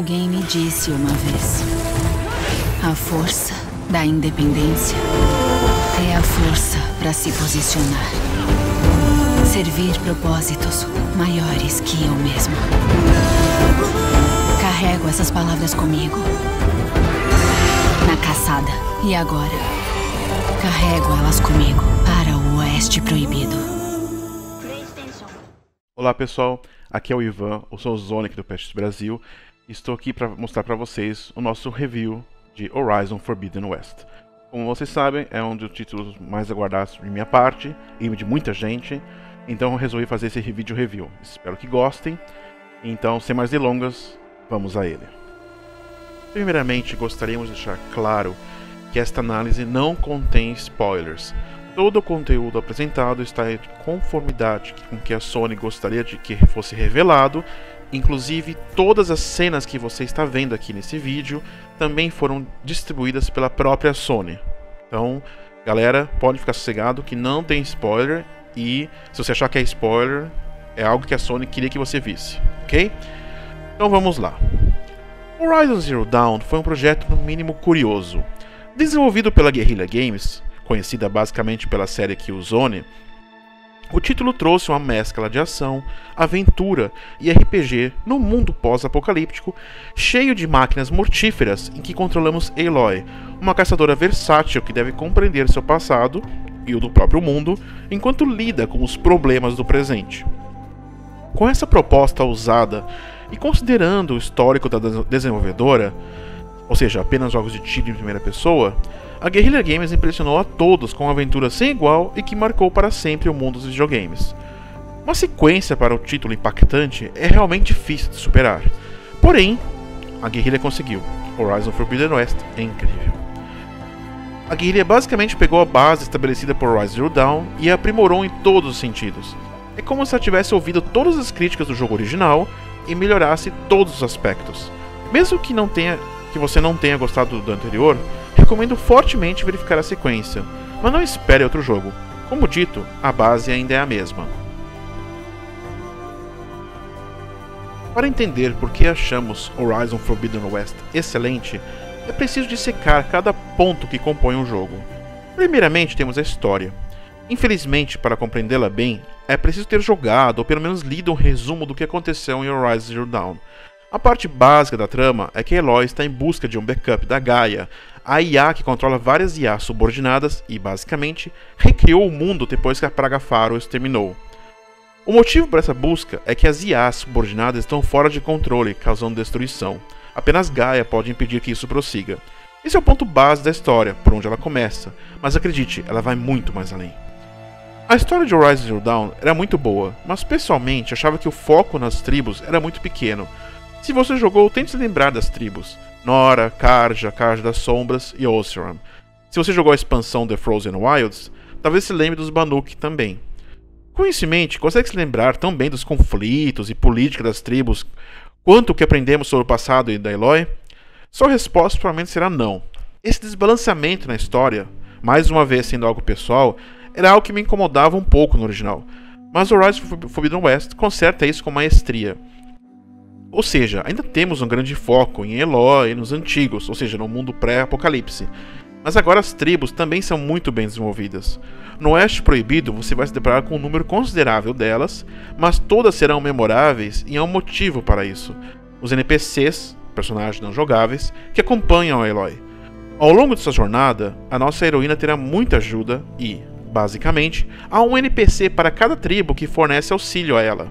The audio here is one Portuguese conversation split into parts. Alguém me disse uma vez: a força da independência é a força para se posicionar, servir propósitos maiores que eu mesmo. Carrego essas palavras comigo na caçada e agora carrego elas comigo para o Oeste Proibido. Olá pessoal, aqui é o Ivan, eu sou o Zonic do PSX Brasil e estou aqui para mostrar para vocês o nosso review de Horizon Forbidden West. Como vocês sabem, é um dos títulos mais aguardados de minha parte e de muita gente, então eu resolvi fazer esse vídeo review. Espero que gostem, então sem mais delongas, vamos a ele. Primeiramente, gostaríamos de deixar claro que esta análise não contém spoilers. Todo o conteúdo apresentado está em conformidade com o que a Sony gostaria de que fosse revelado, inclusive todas as cenas que você está vendo aqui nesse vídeo também foram distribuídas pela própria Sony. Então, galera, pode ficar sossegado que não tem spoiler e se você achar que é spoiler, é algo que a Sony queria que você visse, ok? Então vamos lá. Horizon Zero Dawn foi um projeto no mínimo curioso. Desenvolvido pela Guerrilla Games, conhecida basicamente pela série Killzone, o título trouxe uma mescla de ação, aventura e RPG num mundo pós-apocalíptico, cheio de máquinas mortíferas em que controlamos Aloy, uma caçadora versátil que deve compreender seu passado e o do próprio mundo, enquanto lida com os problemas do presente. Com essa proposta ousada e considerando o histórico da desenvolvedora, ou seja, apenas jogos de tiro em primeira pessoa, a Guerrilla Games impressionou a todos com uma aventura sem igual e que marcou para sempre o mundo dos videogames. Uma sequência para o título impactante é realmente difícil de superar. Porém, a Guerrilla conseguiu. Horizon Forbidden West é incrível. A Guerrilla basicamente pegou a base estabelecida por Horizon Zero Dawn e a aprimorou em todos os sentidos. É como se ela tivesse ouvido todas as críticas do jogo original e melhorasse todos os aspectos. Mesmo que você não tenha gostado do anterior, recomendo fortemente verificar a sequência, mas não espere outro jogo. Como dito, a base ainda é a mesma. Para entender por que achamos Horizon Forbidden West excelente, é preciso dissecar cada ponto que compõe o jogo. Primeiramente temos a história. Infelizmente, para compreendê-la bem, é preciso ter jogado ou pelo menos lido um resumo do que aconteceu em Horizon Zero Dawn. A parte básica da trama é que Aloy está em busca de um backup da Gaia, a IA que controla várias IA subordinadas e, basicamente, recriou o mundo depois que a Praga Faro os terminou. O motivo para essa busca é que as IAs subordinadas estão fora de controle, causando destruição. Apenas Gaia pode impedir que isso prossiga. Esse é o ponto base da história, por onde ela começa, mas acredite, ela vai muito mais além. A história de Horizon Zero Dawn era muito boa, mas pessoalmente achava que o foco nas tribos era muito pequeno. Se você jogou, tente se lembrar das tribos: Nora, Carja, Carja das Sombras e Oseram. Se você jogou a expansão The Frozen Wilds, talvez se lembre dos Banuk também. Com isso em mente, consegue se lembrar tão bem dos conflitos e política das tribos quanto o que aprendemos sobre o passado e da Aloy? Sua resposta provavelmente será não. Esse desbalanceamento na história, mais uma vez sendo algo pessoal, era algo que me incomodava um pouco no original, mas Horizon Forbidden West conserta isso com maestria. Ou seja, ainda temos um grande foco em Aloy e nos antigos, ou seja, no mundo pré-apocalipse. Mas agora as tribos também são muito bem desenvolvidas. No Oeste Proibido você vai se deparar com um número considerável delas, mas todas serão memoráveis e há um motivo para isso. Os NPCs, personagens não jogáveis, que acompanham a Aloy. Ao longo de sua jornada, a nossa heroína terá muita ajuda e, basicamente, há um NPC para cada tribo que fornece auxílio a ela.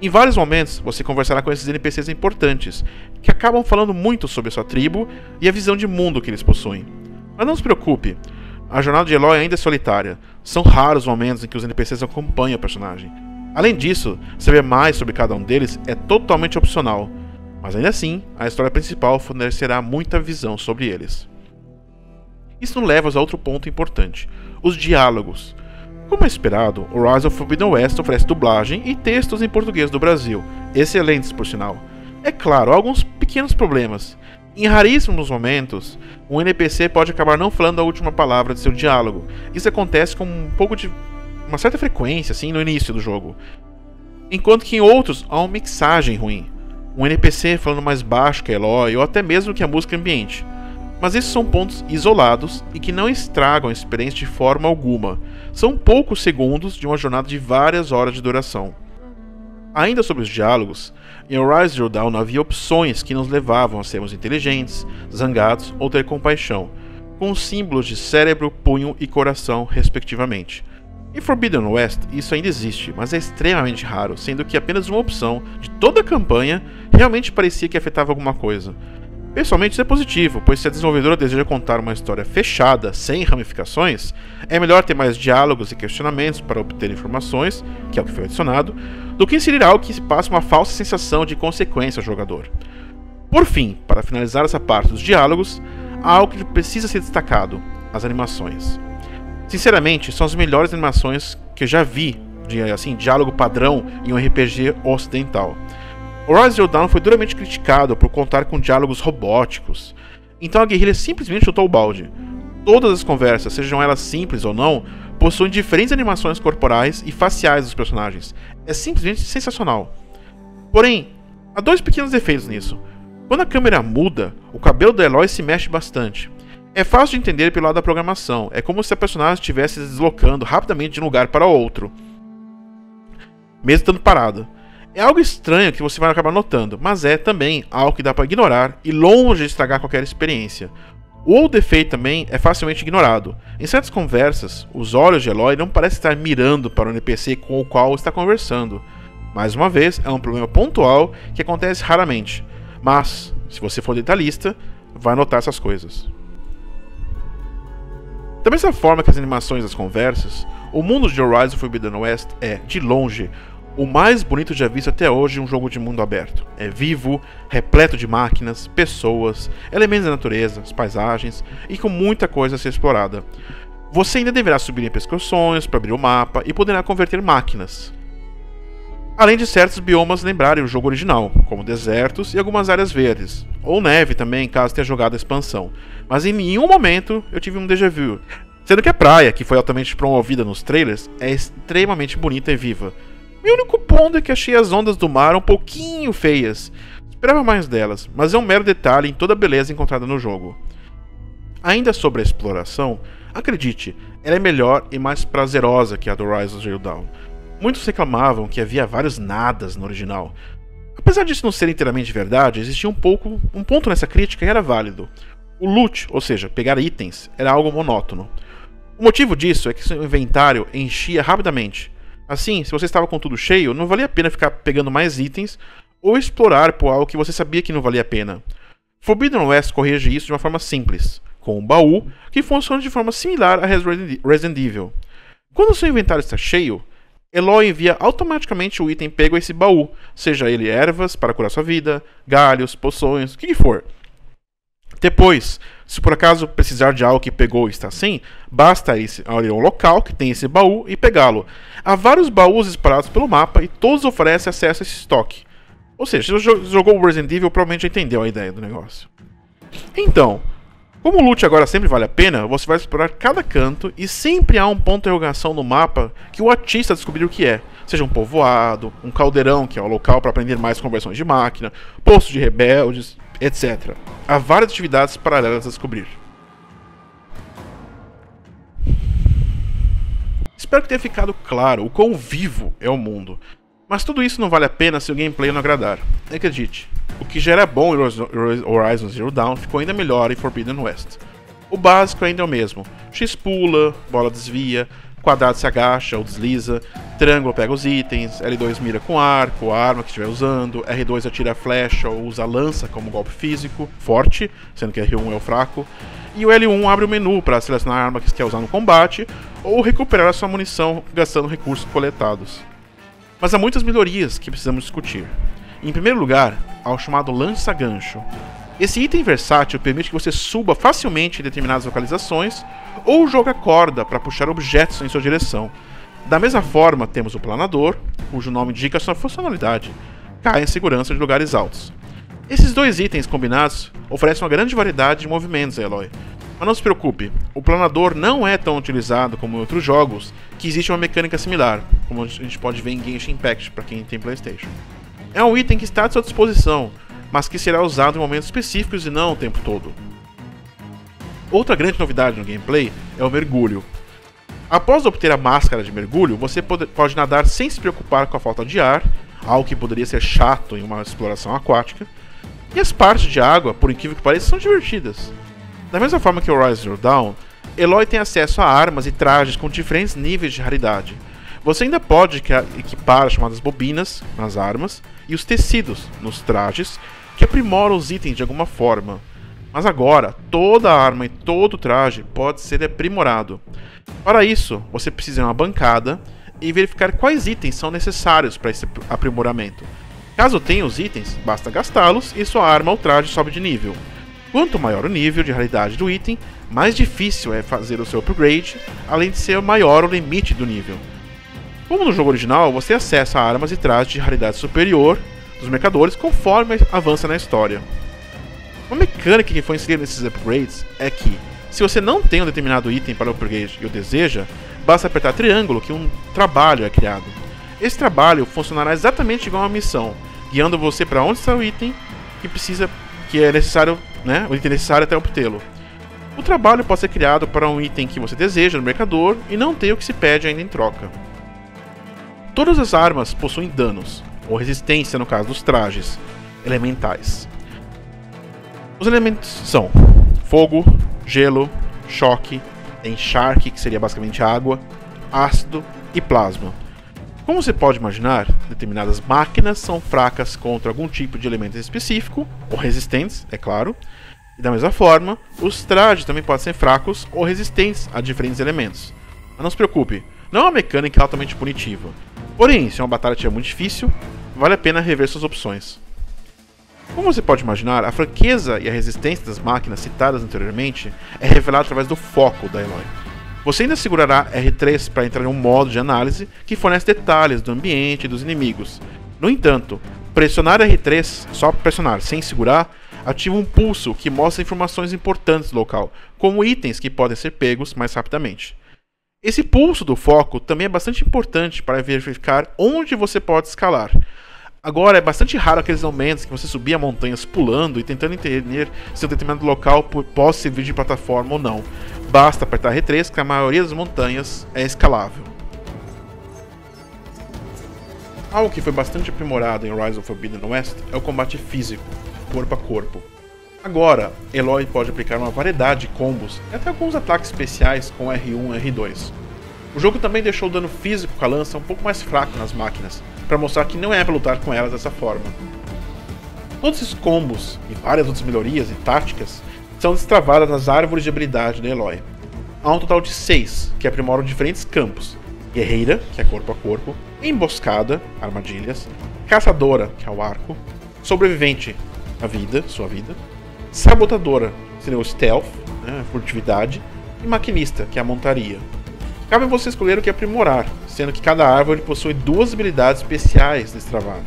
Em vários momentos, você conversará com esses NPCs importantes, que acabam falando muito sobre a sua tribo e a visão de mundo que eles possuem. Mas não se preocupe, a jornada de Aloy ainda é solitária, são raros os momentos em que os NPCs acompanham o personagem. Além disso, saber mais sobre cada um deles é totalmente opcional, mas ainda assim, a história principal fornecerá muita visão sobre eles. Isso nos leva a outro ponto importante, os diálogos. Como é esperado, Horizon Forbidden West oferece dublagem e textos em português do Brasil, excelentes por sinal. É claro, há alguns pequenos problemas. Em raríssimos momentos, um NPC pode acabar não falando a última palavra de seu diálogo. Isso acontece com uma certa frequência assim, no início do jogo. Enquanto que em outros, há uma mixagem ruim. um NPC falando mais baixo que a Aloy, ou até mesmo que a música ambiente. Mas esses são pontos isolados e que não estragam a experiência de forma alguma. São poucos segundos de uma jornada de várias horas de duração. Ainda sobre os diálogos, em Horizon Zero Dawn havia opções que nos levavam a sermos inteligentes, zangados ou ter compaixão, com símbolos de cérebro, punho e coração, respectivamente. Em Forbidden West isso ainda existe, mas é extremamente raro, sendo que apenas uma opção de toda a campanha realmente parecia que afetava alguma coisa. Pessoalmente isso é positivo, pois se a desenvolvedora deseja contar uma história fechada, sem ramificações, é melhor ter mais diálogos e questionamentos para obter informações, que é o que foi adicionado, do que inserir algo que se passa uma falsa sensação de consequência ao jogador. Por fim, para finalizar essa parte dos diálogos, há algo que precisa ser destacado, as animações. Sinceramente, são as melhores animações que eu já vi de diálogo padrão em um RPG ocidental. Horizon Zero Dawn foi duramente criticado por contar com diálogos robóticos, então a guerrilha simplesmente chutou o balde. Todas as conversas, sejam elas simples ou não, possuem diferentes animações corporais e faciais dos personagens. É simplesmente sensacional. Porém, há dois pequenos defeitos nisso. Quando a câmera muda, o cabelo da Aloy se mexe bastante. É fácil de entender pelo lado da programação, é como se a personagem estivesse se deslocando rapidamente de um lugar para outro, mesmo estando parada. É algo estranho que você vai acabar notando, mas é também algo que dá para ignorar e longe de estragar qualquer experiência. O defeito também é facilmente ignorado. Em certas conversas, os olhos de Aloy não parecem estar mirando para o NPC com o qual está conversando. Mais uma vez, é um problema pontual que acontece raramente, mas, se você for detalhista, vai notar essas coisas. Da mesma forma que as animações das conversas, o mundo de Horizon Forbidden West é, de longe, o mais bonito já visto até hoje em um jogo de mundo aberto. É vivo, repleto de máquinas, pessoas, elementos da natureza, paisagens e com muita coisa a ser explorada. Você ainda deverá subir em pescoções para abrir o mapa e poderá converter máquinas. Além de certos biomas lembrarem o jogo original, como desertos e algumas áreas verdes, ou neve também caso tenha jogado a expansão, mas em nenhum momento eu tive um déjà vu, sendo que a praia, que foi altamente promovida nos trailers, é extremamente bonita e viva. Meu único ponto é que achei as ondas do mar um pouquinho feias, esperava mais delas, mas é um mero detalhe em toda a beleza encontrada no jogo. Ainda sobre a exploração, acredite, ela é melhor e mais prazerosa que a do Horizon Zero Dawn. Muitos reclamavam que havia vários nadas no original. Apesar disso não ser inteiramente verdade, existia um ponto nessa crítica que era válido. O loot, ou seja, pegar itens, era algo monótono. O motivo disso é que seu inventário enchia rapidamente. Assim, se você estava com tudo cheio, não valia a pena ficar pegando mais itens ou explorar por algo que você sabia que não valia a pena. Forbidden West corrige isso de uma forma simples, com um baú que funciona de forma similar a Resident Evil. Quando seu inventário está cheio, Aloy envia automaticamente o item pego a esse baú, seja ele ervas para curar sua vida, galhos, poções, o que for. Depois, se por acaso precisar de algo que pegou e está sem, basta ir ao local que tem esse baú e pegá-lo. Há vários baús espalhados pelo mapa e todos oferecem acesso a esse estoque. Ou seja, se você jogou o Resident Evil, provavelmente já entendeu a ideia do negócio. Então, como o loot agora sempre vale a pena, você vai explorar cada canto e sempre há um ponto de interrogação no mapa que o artista descobrir o que é. Seja um povoado, um caldeirão, que é o local para aprender mais conversões de máquina, posto de rebeldes, etc. Há várias atividades paralelas a descobrir. Espero que tenha ficado claro o quão vivo é o mundo, mas tudo isso não vale a pena se o gameplay não agradar. Acredite, o que já era bom em Horizon Zero Dawn ficou ainda melhor em Forbidden West. O básico ainda é o mesmo, X pula, bola desvia, quadrado se agacha ou desliza, triângulo pega os itens, L2 mira com arco, a arma que estiver usando, R2 atira a flecha ou usa a lança como golpe físico, forte, sendo que R1 é o fraco, e o L1 abre o menu para selecionar a arma que quer usar no combate ou recuperar a sua munição gastando recursos coletados. Mas há muitas melhorias que precisamos discutir. Em primeiro lugar, há o chamado lança-gancho. Esse item versátil permite que você suba facilmente em determinadas localizações ou joga corda para puxar objetos em sua direção. Da mesma forma, temos o planador, cujo nome indica sua funcionalidade, cai em segurança de lugares altos. Esses dois itens combinados oferecem uma grande variedade de movimentos a Aloy. Mas não se preocupe, o planador não é tão utilizado como em outros jogos que existe uma mecânica similar, como a gente pode ver em Genshin Impact para quem tem PlayStation. É um item que está à sua disposição, mas que será usado em momentos específicos e não o tempo todo. Outra grande novidade no gameplay é o mergulho. Após obter a máscara de mergulho, você pode nadar sem se preocupar com a falta de ar, algo que poderia ser chato em uma exploração aquática, e as partes de água, por incrível que pareça, são divertidas. Da mesma forma que Horizon Zero Dawn, Aloy tem acesso a armas e trajes com diferentes níveis de raridade. Você ainda pode equipar as chamadas bobinas nas armas e os tecidos nos trajes, que aprimoram os itens de alguma forma. Mas agora, toda a arma e todo o traje pode ser aprimorado. Para isso, você precisa ir a uma bancada e verificar quais itens são necessários para esse aprimoramento. Caso tenha os itens, basta gastá-los e sua arma ou traje sobe de nível. Quanto maior o nível de raridade do item, mais difícil é fazer o seu upgrade, além de ser maior o limite do nível. Como no jogo original, você acessa armas e trajes de raridade superior dos mercadores conforme avança na história. Uma mecânica que foi inserida nesses upgrades é que, se você não tem um determinado item para o upgrade e o deseja, basta apertar triângulo que um trabalho é criado. Esse trabalho funcionará exatamente igual a uma missão, guiando você para onde está o item que é necessário, né, o item necessário até obtê-lo. O trabalho pode ser criado para um item que você deseja no mercador e não tem o que se pede ainda em troca. Todas as armas possuem danos, ou resistência no caso dos trajes, elementais. Os elementos são fogo, gelo, choque, encharque, que seria basicamente água, ácido e plasma. Como você pode imaginar, determinadas máquinas são fracas contra algum tipo de elemento específico, ou resistentes, é claro, e da mesma forma, os trajes também podem ser fracos ou resistentes a diferentes elementos. Mas não se preocupe, não é uma mecânica altamente punitiva. Porém, se é uma batalha muito difícil, vale a pena rever suas opções. Como você pode imaginar, a franqueza e a resistência das máquinas citadas anteriormente é revelada através do foco da Aloy. Você ainda segurará R3 para entrar em um modo de análise que fornece detalhes do ambiente e dos inimigos. No entanto, pressionar R3, só pressionar sem segurar, ativa um pulso que mostra informações importantes do local, como itens que podem ser pegos mais rapidamente. Esse pulso do foco também é bastante importante para verificar onde você pode escalar. Agora, é bastante raro aqueles momentos que você subia montanhas pulando e tentando entender se um determinado local pode servir de plataforma ou não. Basta apertar R3 que a maioria das montanhas é escalável. Algo que foi bastante aprimorado em Horizon Forbidden West é o combate físico, corpo a corpo. Agora, Aloy pode aplicar uma variedade de combos e até alguns ataques especiais com R1 e R2. O jogo também deixou o dano físico com a lança um pouco mais fraco nas máquinas, para mostrar que não é para lutar com elas dessa forma. Todos esses combos e várias outras melhorias e táticas são destravadas nas árvores de habilidade da Aloy. Há um total de 6 que aprimoram diferentes campos: guerreira, que é corpo a corpo, emboscada, armadilhas, caçadora, que é o arco, sobrevivente, a vida, sua vida, sabotadora, que seria o stealth, né, a furtividade, e maquinista, que é a montaria. Cabe a você escolher o que aprimorar, sendo que cada árvore possui 2 habilidades especiais destravadas.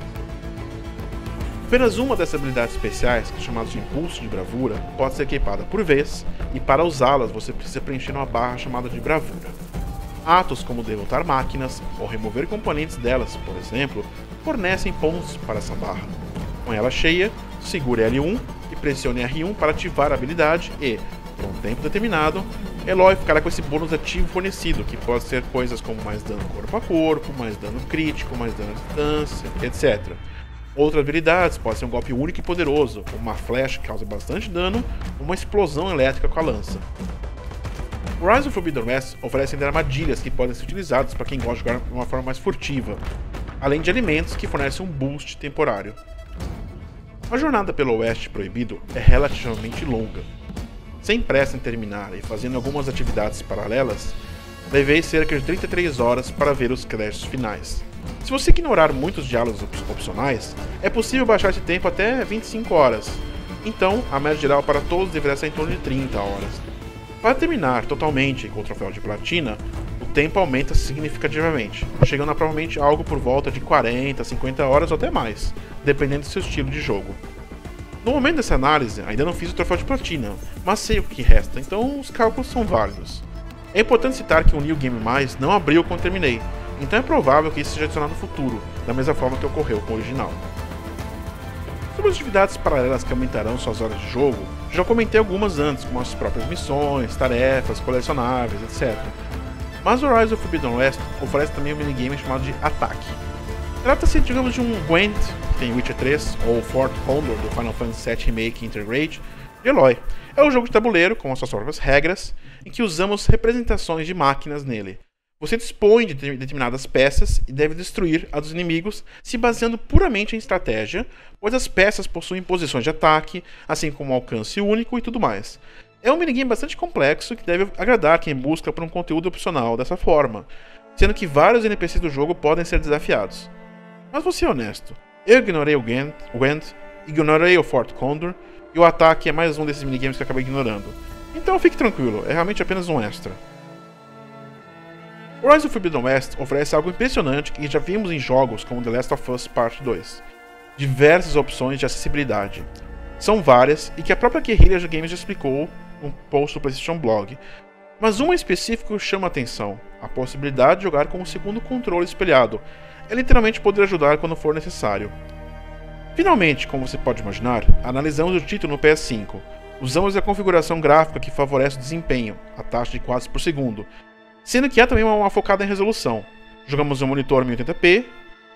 Apenas uma dessas habilidades especiais, que é chamada de Impulso de Bravura, pode ser equipada por vez, e para usá-las você precisa preencher uma barra chamada de Bravura. Atos como derrotar máquinas ou remover componentes delas, por exemplo, fornecem pontos para essa barra. Com ela cheia, segure L1 e pressione R1 para ativar a habilidade e, por um tempo determinado, Aloy ficará com esse bônus ativo fornecido, que pode ser coisas como mais dano corpo a corpo, mais dano crítico, mais dano à distância, etc. Outras habilidades podem ser um golpe único e poderoso, uma flecha que causa bastante dano, uma explosão elétrica com a lança. Horizon Forbidden West oferece ainda armadilhas que podem ser utilizadas para quem gosta de jogar de uma forma mais furtiva, além de alimentos que fornecem um boost temporário. A jornada pelo Oeste Proibido é relativamente longa. Sem pressa em terminar e fazendo algumas atividades paralelas, levei cerca de 33 horas para ver os créditos finais. Se você ignorar muitos diálogos opcionais, é possível baixar esse tempo até 25 horas, então a média geral para todos deverá ser em torno de 30 horas. Para terminar totalmente com o troféu de platina, o tempo aumenta significativamente, chegando a provavelmente algo por volta de 40, 50 horas ou até mais, dependendo do seu estilo de jogo. No momento dessa análise, ainda não fiz o troféu de platina, mas sei o que resta, então os cálculos são válidos. É importante citar que o New Game Mais não abriu quando terminei, então é provável que isso seja adicionado no futuro, da mesma forma que ocorreu com o original. sobre as atividades paralelas que aumentarão suas horas de jogo, já comentei algumas antes, como as próprias missões, tarefas, colecionáveis, etc. Mas Horizon Forbidden West oferece também um minigame chamado de Ataque. Trata-se, digamos, de um Gwent, que tem Witcher 3, ou Fort Condor do Final Fantasy VII Remake Intergrade, de Aloy. É um jogo de tabuleiro, com as suas próprias regras, em que usamos representações de máquinas nele. Você dispõe de determinadas peças e deve destruir as dos inimigos, se baseando puramente em estratégia, pois as peças possuem posições de ataque, assim como alcance único e tudo mais. É um minigame bastante complexo que deve agradar quem busca por um conteúdo opcional dessa forma, sendo que vários NPCs do jogo podem ser desafiados. Mas vou ser honesto, eu ignorei o Gwent, ignorei o Fort Condor, e o Ataque é mais um desses minigames que eu acabei ignorando. Então fique tranquilo, é realmente apenas um extra. Horizon Forbidden West oferece algo impressionante que já vimos em jogos como The Last of Us Part 2. Diversas opções de acessibilidade. São várias e que a própria Guerrilla Games já explicou num post do PlayStation Blog. Mas uma em específico chama a atenção, a possibilidade de jogar com um segundo controle espelhado. É literalmente poder ajudar quando for necessário. Finalmente, como você pode imaginar, analisamos o título no PS5. Usamos a configuração gráfica que favorece o desempenho, a taxa de quadros por segundo, sendo que há também uma focada em resolução. Jogamos um monitor 1080p,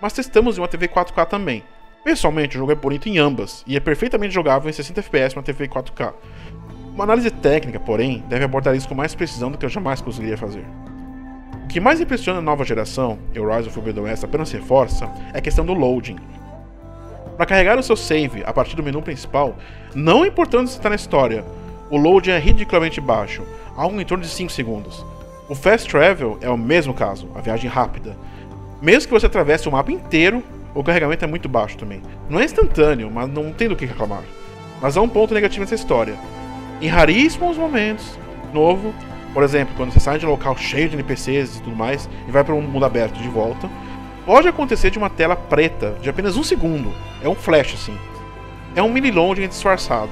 mas testamos em uma TV 4K também. Pessoalmente, o jogo é bonito em ambas, e é perfeitamente jogável em 60fps na TV 4K. Uma análise técnica, porém, deve abordar isso com mais precisão do que eu jamais conseguiria fazer. O que mais impressiona a nova geração, e o Horizon Forbidden West apenas reforça, é a questão do loading. Para carregar o seu save a partir do menu principal, não importando se está na história, o loading é ridiculamente baixo, algo em torno de 5 segundos. O Fast Travel é o mesmo caso, a viagem rápida. Mesmo que você atravesse o mapa inteiro, o carregamento é muito baixo também. Não é instantâneo, mas não tem do que reclamar. Mas há um ponto negativo nessa história. Em raríssimos momentos, novo, por exemplo, quando você sai de um local cheio de NPCs e tudo mais, e vai para um mundo aberto de volta, pode acontecer de uma tela preta de apenas um segundo. É um flash, assim. É um mini-loading disfarçado.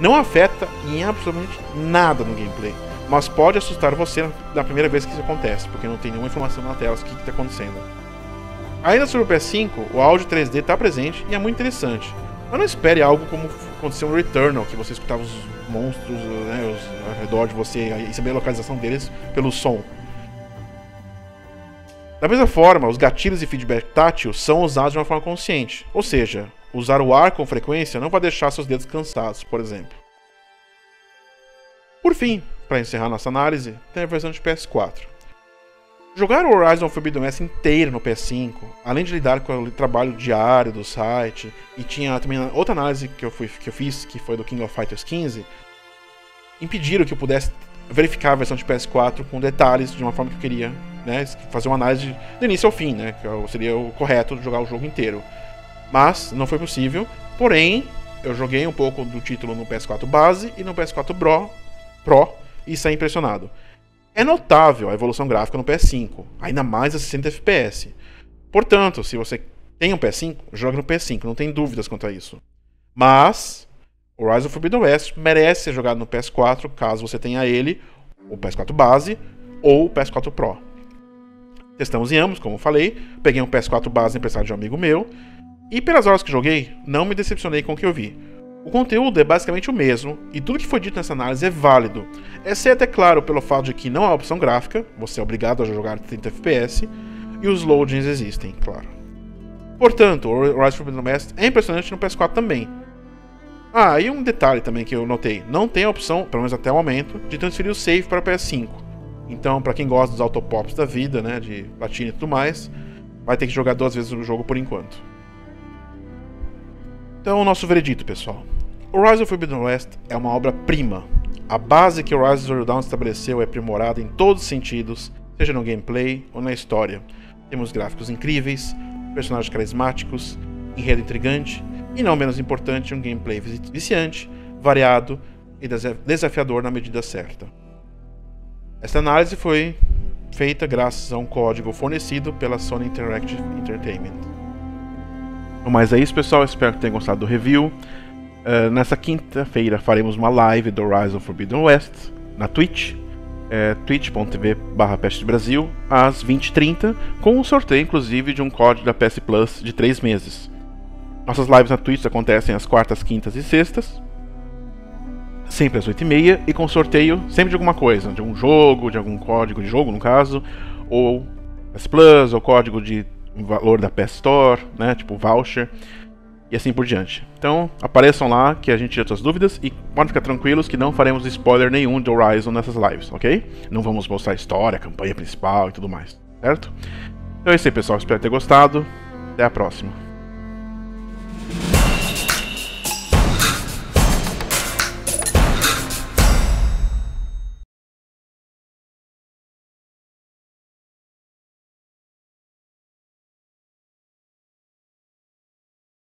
Não afeta em absolutamente nada no gameplay, mas pode assustar você na primeira vez que isso acontece, porque não tem nenhuma informação na tela do que está acontecendo. Ainda sobre o PS5, o áudio 3D está presente e é muito interessante, mas não espere algo como aconteceu no Returnal, que você escutava os monstros, né, ao redor de você e saber a localização deles pelo som. Da mesma forma, os gatilhos e feedback tátil são usados de uma forma consciente, ou seja, usar o ar com frequência não vai deixar seus dedos cansados, por exemplo. Por fim, para encerrar nossa análise, tem a versão de PS4. Jogar o Horizon Forbidden West inteiro no PS5, além de lidar com o trabalho diário do site, e tinha também outra análise que eu fiz, que foi do King of Fighters 15, impediram que eu pudesse verificar a versão de PS4 com detalhes de uma forma que eu queria, né, fazer uma análise do início ao fim, né, que seria o correto de jogar o jogo inteiro. Mas não foi possível, porém, eu joguei um pouco do título no PS4 base e no PS4 Pro e saí impressionado. É notável a evolução gráfica no PS5, ainda mais a 60 FPS. Portanto, se você tem um PS5, jogue no PS5, não tem dúvidas quanto a isso. Mas Horizon Forbidden West merece ser jogado no PS4, caso você tenha ele, o PS4 base ou o PS4 Pro. Testamos em ambos, como falei, peguei um PS4 base emprestado de um amigo meu, e pelas horas que joguei, não me decepcionei com o que eu vi. O conteúdo é basicamente o mesmo, e tudo que foi dito nessa análise é válido, exceto, é claro, pelo fato de que não há opção gráfica, você é obrigado a jogar 30 FPS, e os loadings existem, claro. Portanto, o Horizon Forbidden West é impressionante no PS4 também. Ah, e um detalhe também que eu notei, não tem a opção, pelo menos até o momento, de transferir o save para o PS5. Então, para quem gosta dos autopops da vida, né, de platina e tudo mais, vai ter que jogar 2 vezes o jogo por enquanto. Então, o nosso veredito, pessoal. Horizon Forbidden West é uma obra-prima. A base que Horizon Zero Dawn estabeleceu é aprimorada em todos os sentidos, seja no gameplay ou na história. Temos gráficos incríveis, personagens carismáticos, enredo intrigante e, não menos importante, um gameplay viciante, variado e desafiador na medida certa. Esta análise foi feita graças a um código fornecido pela Sony Interactive Entertainment. Mas é isso, pessoal, espero que tenham gostado do review. Nessa quinta-feira faremos uma live do Horizon Forbidden West na Twitch, twitch.tv/psxbrasil, às 20h30, com um sorteio inclusive de um código da PS Plus de 3 meses. Nossas lives na Twitch acontecem às quartas, quintas e sextas, sempre às 8h30, e com sorteio sempre de alguma coisa, de um jogo, de algum código de jogo, no caso, ou PS Plus, ou código de valor da PS Store, né, tipo voucher, e assim por diante. Então, apareçam lá que a gente tira suas dúvidas, e podem ficar tranquilos que não faremos spoiler nenhum de Horizon nessas lives, ok? Não vamos mostrar a história, a campanha principal e tudo mais, certo? Então é isso aí, pessoal, espero ter gostado, até a próxima.